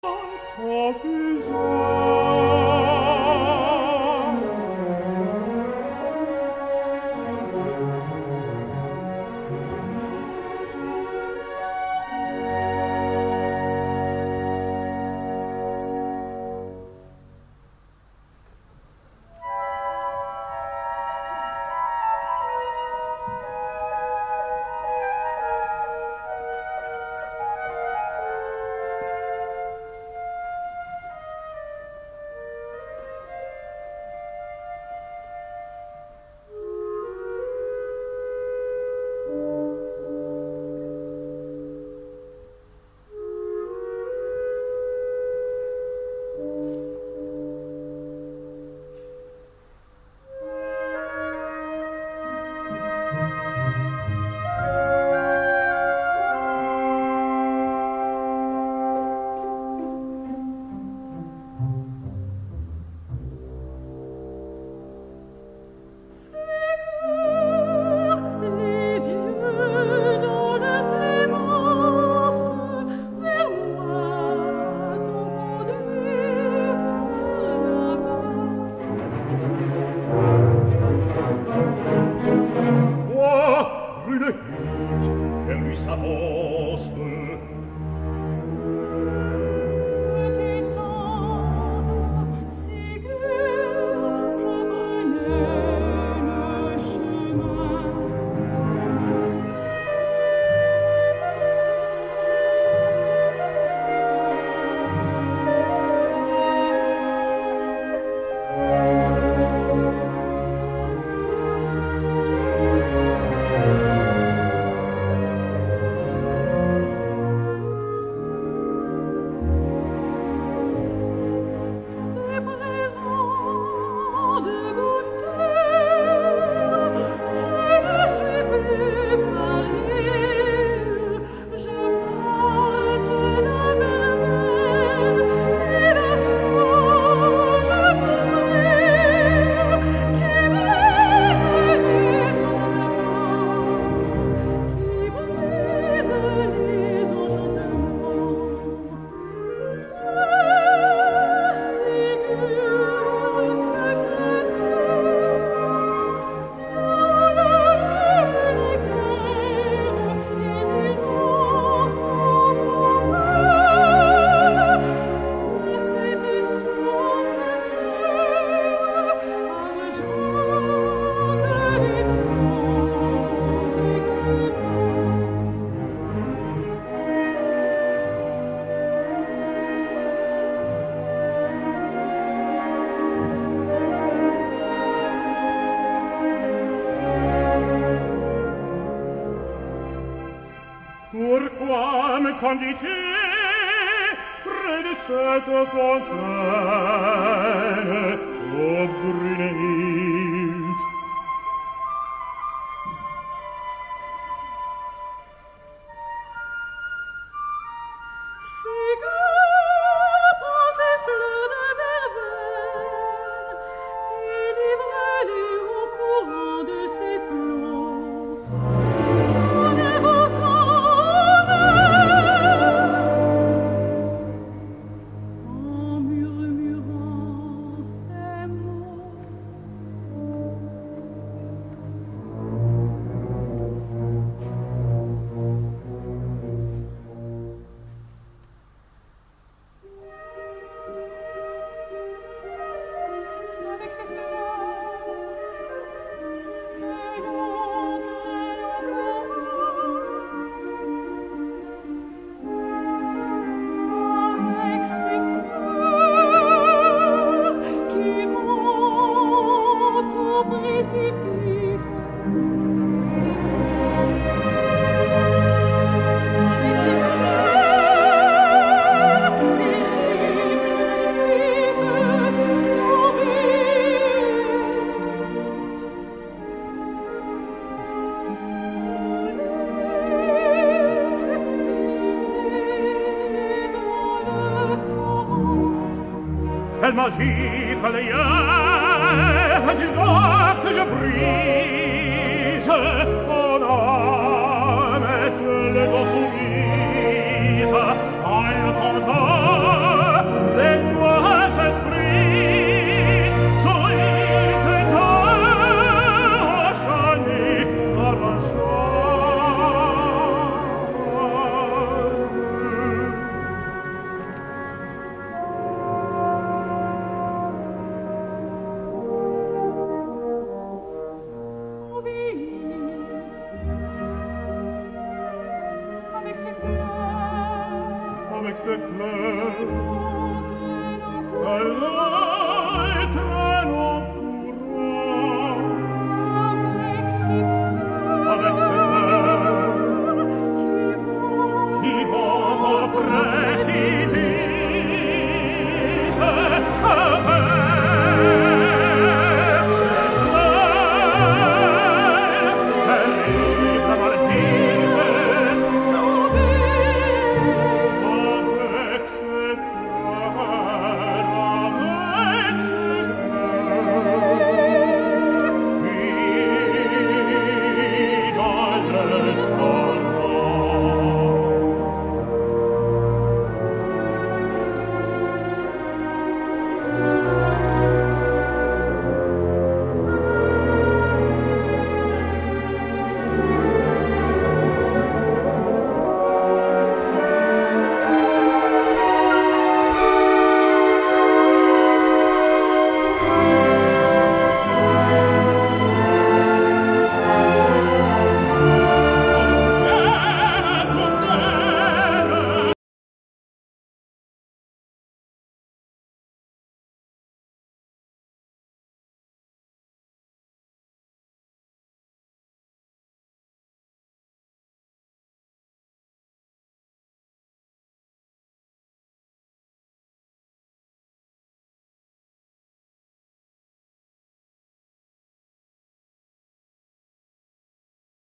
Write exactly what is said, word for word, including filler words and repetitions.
Of his own. Condite predesseto fontane of Brunhild. Magie que les yeux du vent que je brise en âme et le dos soumise à l'entendant. Allein